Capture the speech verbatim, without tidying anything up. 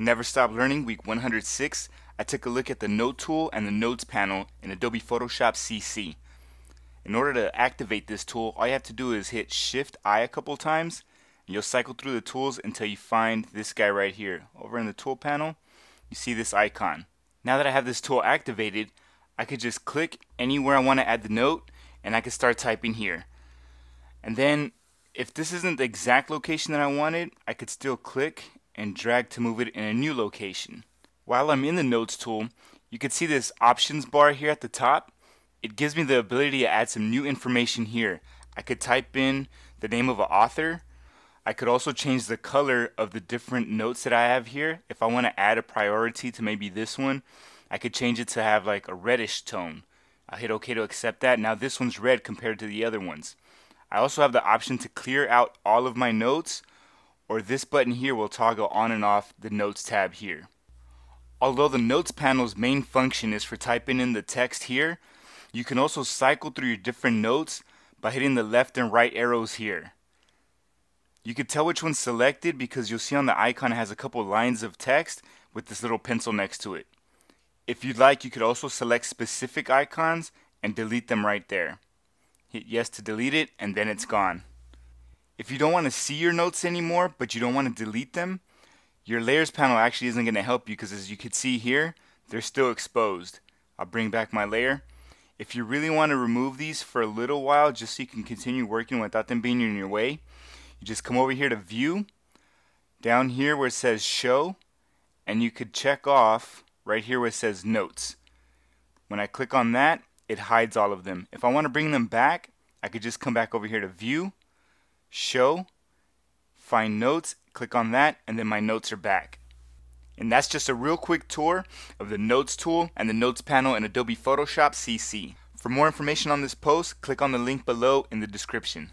Never Stop Learning Week one hundred six, I took a look at the Note tool and the Notes panel in Adobe Photoshop C C. In order to activate this tool, all you have to do is hit Shift I a couple times, and you'll cycle through the tools until you find this guy right here. Over in the tool panel, you see this icon. Now that I have this tool activated, I could just click anywhere I want to add the note, and I can start typing here. And then, if this isn't the exact location that I wanted, I could still click and drag to move it in a new location. While I'm in the Notes tool, you can see this options bar here at the top. It gives me the ability to add some new information here. I could type in the name of an author. I could also change the color of the different notes that I have here. If I want to add a priority to maybe this one, I could change it to have like a reddish tone. I'll hit OK to accept that. Now this one's red compared to the other ones. I also have the option to clear out all of my notes, or this button here will toggle on and off the Notes tab here. Although the Notes panel's main function is for typing in the text here, you can also cycle through your different notes by hitting the left and right arrows here. You can tell which one's selected because you'll see on the icon it has a couple lines of text with this little pencil next to it. If you'd like, you could also select specific icons and delete them right there. Hit yes to delete it, and then it's gone. If you don't want to see your notes anymore, but you don't want to delete them, your layers panel actually isn't going to help you because, as you can see here, they're still exposed. I'll bring back my layer. If you really want to remove these for a little while, just so you can continue working without them being in your way, you just come over here to View, down here where it says Show, and you could check off right here where it says Notes. When I click on that, it hides all of them. If I want to bring them back, I could just come back over here to View, Show, Find Notes, click on that, and then my notes are back. And that's just a real quick tour of the Notes tool and the Notes panel in Adobe Photoshop C C. For more information on this post, click on the link below in the description.